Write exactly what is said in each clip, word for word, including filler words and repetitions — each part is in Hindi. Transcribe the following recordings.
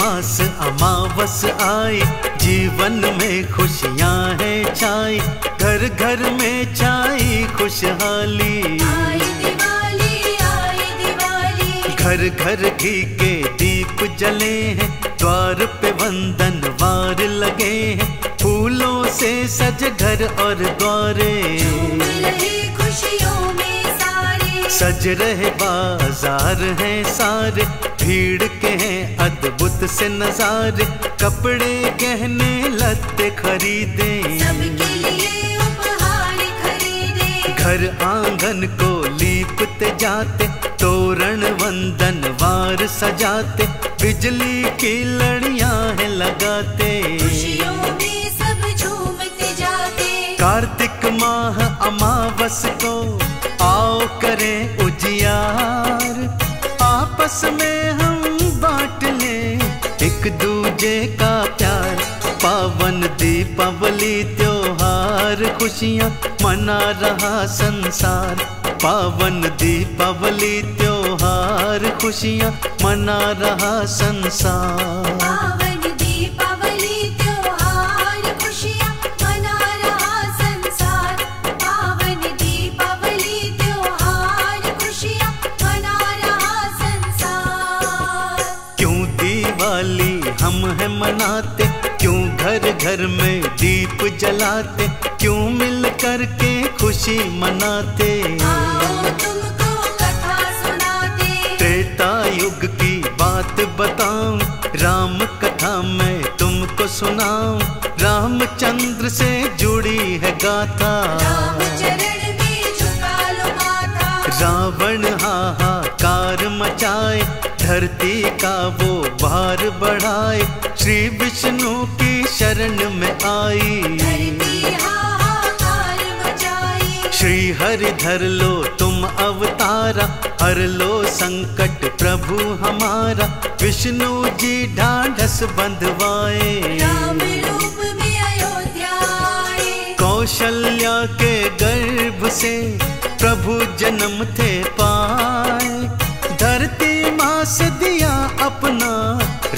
अमास अमावस आए, जीवन में खुशियाँ हैं छाई, घर घर में छाई खुशहाली। आए दिवाली आए दिवाली, घर घर घी के दीप जले हैं, द्वार पे वंदन वार लगे हैं, फूलों से सज घर और द्वारे। झूम रही खुशियों में सारे, सज रहे बाजार हैं सारे, भीड़ के हैं अद्भुत से नजारे, कपड़े गहने लत्ते खरीदे, सबके लिए उपहार खरीदे, घर आंगन को लीपते जाते, तोरण वंदन वार सजाते, बिजली की लड़ियां हैं लगाते, खुशियों में सब झूमते जाते। कार्तिक माह अमावस को आओ करें उजियार, आपस में हम बांट लें एक दूजे का प्यार, पावन दीपावली त्योहार, खुशियाँ मना रहा संसार, पावन दीपावली त्योहार, खुशियाँ मना रहा संसार, पावन दीपावली त्योहार, खुशियाँ मना रहा संसार, पावन दीपावली त्योहार, खुशियाँ मना रहा संसार। क्यों दिवाली हम है मनाते, क्यों घर घर में दीप जलाते, क्यों मिल कर के खुशी मनाते, आओ तुमको कथा सुनाते, त्रेता युग की बात बताऊं, राम कथा मैं तुमको सुनाऊं, रामचंद्र से जुड़ी है गाथा, रामचरण में झुका लो माथा, रावण हाहाकार मचाए, धरती का वो भार बढ़ाए, श्री विष्णु की शरण में आई, धरती हाहाकार मचाई, श्री हरि धर लो तुम अवतारा, हर लो संकट प्रभु हमारा, विष्णु जी ढाढ़स बंधवाए, राम रूप में अयोध्या आए, कौशल्या के गर्भ से प्रभु जन्म थे पाए, धरती माँ से दिया अपना,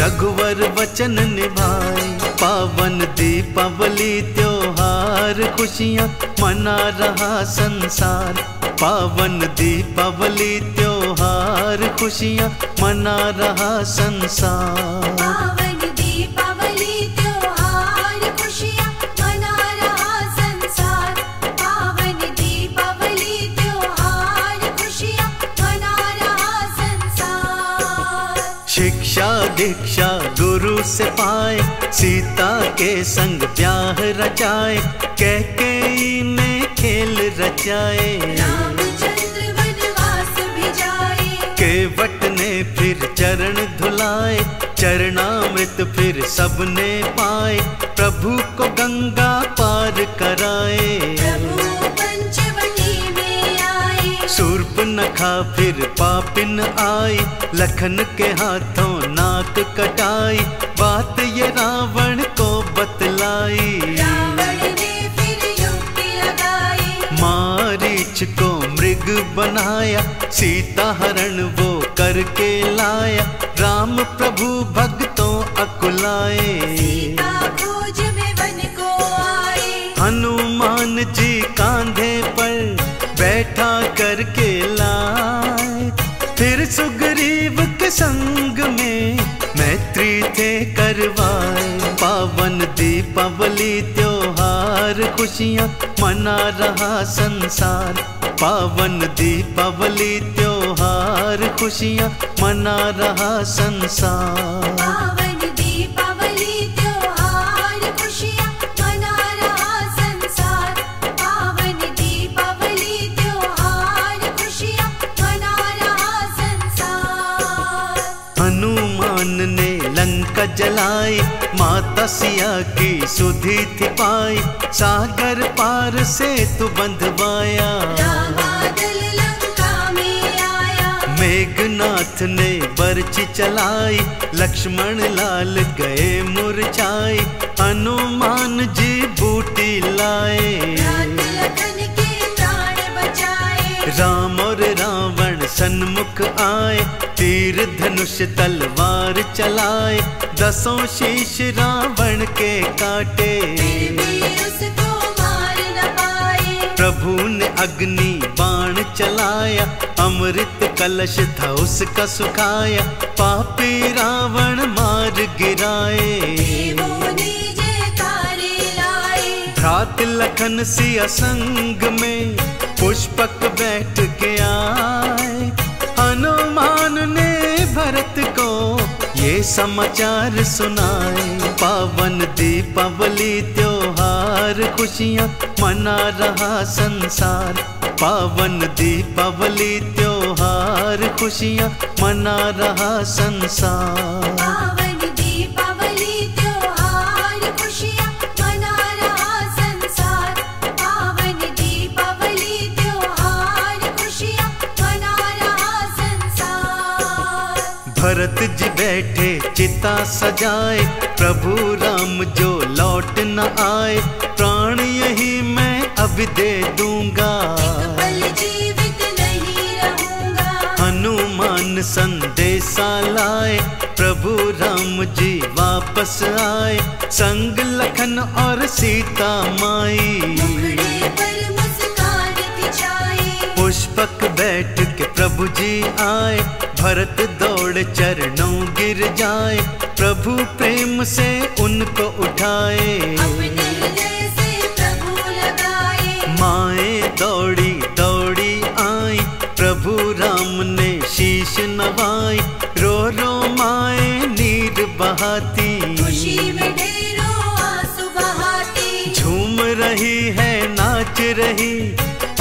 रघुवर वचन निभाए, पावन दीपावली त्योहार, खुशियाँ मना रहा संसार, पावन दीपावली त्योहार, खुशियाँ मना रहा संसार, पावन दीपावली त्योहार, खुशियाँ मना रहा संसार, पावन दीपावली त्योहार, खुशियाँ मना रहा संसार। शिक्षा दीक्षा गुरु से पाए, सीता के संग ब्याह रचाए, कैकेयी ने खेल रचाए, रामचंद्र वनवास भी जाए, केवट ने फिर चरण धुलाए, चरणामृत फिर सबने पाए, प्रभु को गंगा पार कराए, प्रभु पंचवटी में आए, शूर्पणखा फिर पापिन आई, लखन के हाथों नाक कटाई, बात ये रावण को बतलाई, रावण ने फिर युक्ति लगाई, मारीच को मृग बनाया, सीता हरण वो करके लाया, राम प्रभु भक्तों अकुलाए, सीता खोज में वन को आए, हनुमान जी कांधे पर बैठा करके लाए, फिर सुग्रीव के संग में मैत्री थे करवाए, पावन दीपावली त्योहार, खुशियाँ मना रहा संसार, पावन दीपावली त्योहार, खुशियाँ मना रहा संसार, पावन दीपावली त्योहार, खुशियाँ मना रहा संसार, पावन दीपावली त्योहार, खुशियाँ मना रहा संसार। हनुमान ने लंका जलाई, माता सिया की सुधि थी पाई, सागर पार से तू बंधवाया, रावण लंका में आया, मेघनाथ ने बरछी चलाई, लक्ष्मण लाल गए मुरझाए, हनुमान जी बूटी लाए, लखन के प्राण बचाए, राम और रावण सन्मुख आए, तीर तीर धनुष तलवार चलाए, दसों शीश रावण के काटे, फिर भी उसको मार न पाए। प्रभु ने अग्नि बाण चलाया, अमृत कलश था उसका सुखाया, पापी रावण मार गिराए। भ्रात लखन सिया संग में पुष्पक बैठ के आए, हनुमान ने भरत को ये समाचार सुनाए। पावन दीपावली त्योहार, खुशियाँ मना रहा संसार। पावन दीपावली त्योहार, खुशियाँ मना रहा संसार। पावन दीपावली त्योहार, खुशियाँ मना रहा संसार। पावन दीपावली त्योहार, खुशियाँ मना रहा संसार। भरत जी बैठे चिता सजाए, प्रभु राम जो लौट न आए, प्राण यही मैं अभी दे दूंगा। हनुमान संदेशा लाए, प्रभु राम जी वापस आए, संग लखन और सीता माई। पुष्पक बैठ के प्रभु जी आए, भरत दौड़ चरणों गिर जाए, प्रभु प्रेम से उनको उठाए। माएँ दौड़ी दौड़ी आई, प्रभु राम ने शीश नवाई, रो रो माएँ नीर बहाती, खुशी में ढेरों आंसू बहाती। झूम रही है नाच रही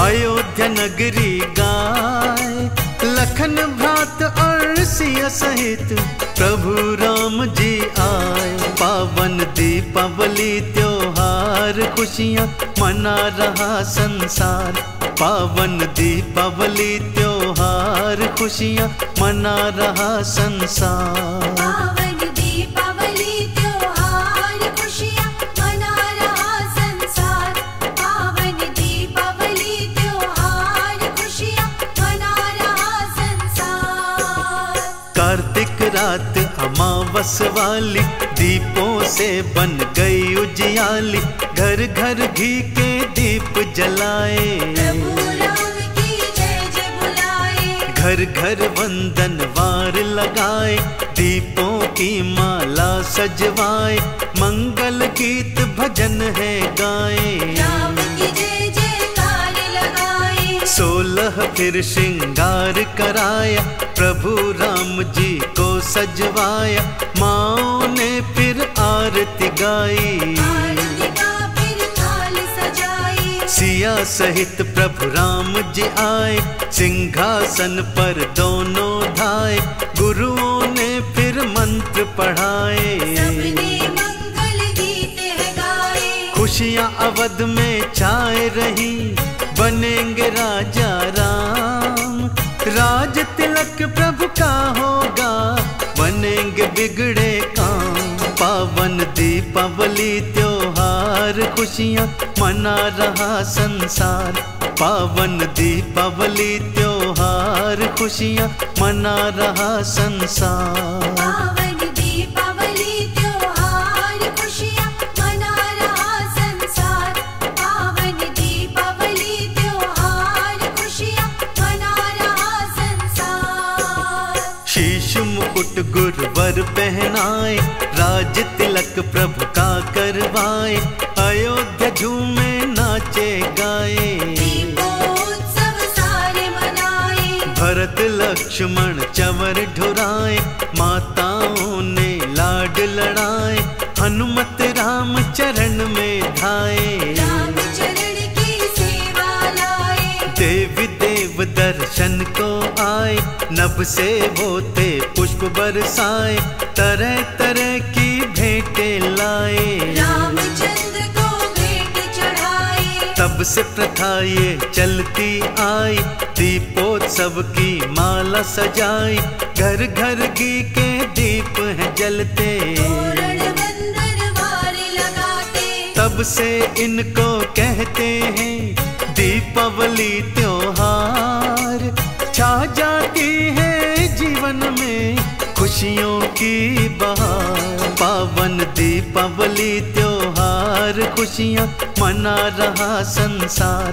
अयोध्या नगरी गाय, लखन भ्रात और सिया सहित प्रभु राम जी आए। पावन दीपावली त्योहार, खुशियाँ मना रहा संसार। पावन दीपावली त्योहार, खुशियाँ मना रहा संसार। पावन दीपावली त्योहार, खुशियाँ मना रहा संसार। पावन दीपावली त्योहार, खुशियाँ मना रहा संसार। कार्तिक रात अमावस वाली, दीपों से बन गई उजियाली, घर घर घी के दीप जलाए, प्रभु राम की जय जय बुलाए। घर घर वंदन वार लगाए, दीपों की माला सजवाए, मंगल गीत भजन है गाए, राम की जय जयकार लगाए। सोलह फिर श्रृंगार कराया, प्रभु राम जी को सजवाया, माँ ने फिर आरती गाई, फिर थाल सजाई। सिया सहित प्रभु राम जी आए, सिंहासन पर दोनों धाए, गुरुओं ने फिर मंत्र पढ़ाए, सबने मंगल गीत गाए। खुशियाँ अवध में छाए रही, बनेंगे राजा राम, राज तिलक प्रभु का होगा, बनेंगे बिगड़े काम। पावन दीपावली त्योहार, खुशियाँ मना रहा संसार। पावन दीपावली त्योहार, खुशियाँ मना रहा संसार। पावन दीपावली त्योहार, खुशियाँ मना रहा संसार। पावन दीपावली त्योहार, खुशियाँ मना रहा संसार। शीश मुकुट गुरुवर पहनाए, राज तिलक प्रभु का करवाए, अयोध्या झूमे नाचे गाए, दीपोत्सव सारे मनाए। भरत लक्ष्मण चंवर ढुराए, माताओं ने लाड लड़ाए, हनुमत राम चरण में धाए, राम चरण की सेवा लाए। देवी देव दर्शन को आए, नभ से होते पुष्प बरसाए, तरह तरह की भेंटें लाए, रामचंद्र को भेंट चढ़ाए। तब से प्रथा ये चलती आई, दीपोत्सव की माला सजाई, घर घर घी के दीप हैं जलते, तोरण बंधन वारे लगाते। तब से इनको कहते हैं दीपावली त्योहार, छा जाती है जीवन में खुशियों की बहार, पावन दीपावली त्योहार, खुशियाँ मना रहा संसार।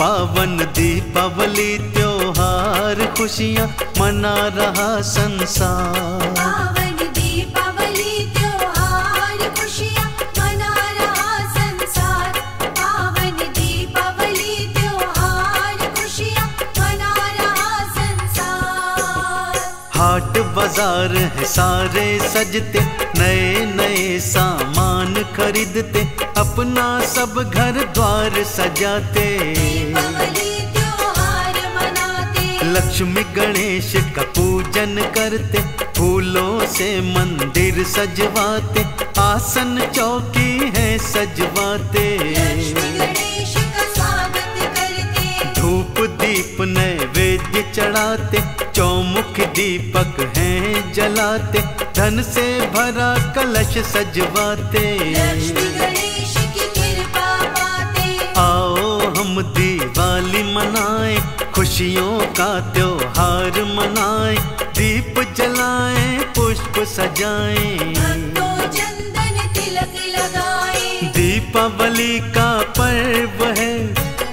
पावन दीपावली त्योहार, खुशियाँ मना रहा संसार। पावन दीपावली त्योहार, खुशियाँ मना रहा संसार। पावन दीपावली त्योहार, खुशियाँ मना रहा संसार। हाट बाजार है सारे सजते, नए नए सामान खरीदते, अपना सब घर द्वार सजाते। दीपावली त्योहार मनाते, लक्ष्मी गणेश का पूजन करते, फूलों से मंदिर सजवाते, आसन चौकी है सजवाते। लक्ष्मी गणेश का स्वागत करते, धूप दीप नैवेद्य चढ़ाते, चौमुख दीपक हैं जलाते, धन से भरा कलश सजवाते। लक्ष्मी गणेश की कृपा पाते, आओ हम दिवाली मनाएं, खुशियों का त्योहार मनाएं, दीप जलाएं, पुष्प सजाएं, भक्तों चंदन तिलक लगाएं। दीपावली का पर्व है,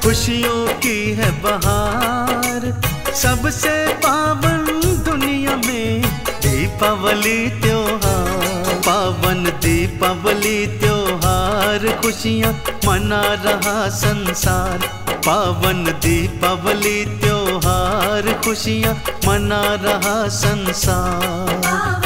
खुशियों की है बहार, सबसे पावन दुनिया में दीपावली त्योहार। पावन दीपावली त्योहार, खुशियाँ मना रहा संसार। पावन दीपावली त्योहार, खुशियाँ मना रहा संसार।